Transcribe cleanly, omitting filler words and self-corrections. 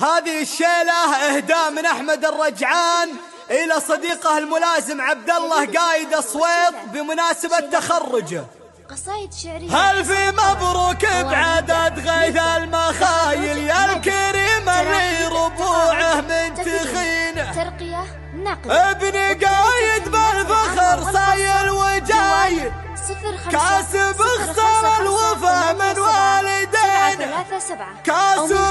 هذه الشيلة إهداء من أحمد الرجعان إلى صديقه الملازم عبد الله قايد السويط بمناسبة تخرجه. قصائد شعرية. هل في مبروك بعدد غيث المخايل يا الكريم اللي ربوعه من تخينه ترقية ناقصة ابن قايد بالفخر صايل وجايد كاسب اختار الوفا من والدينه كاسب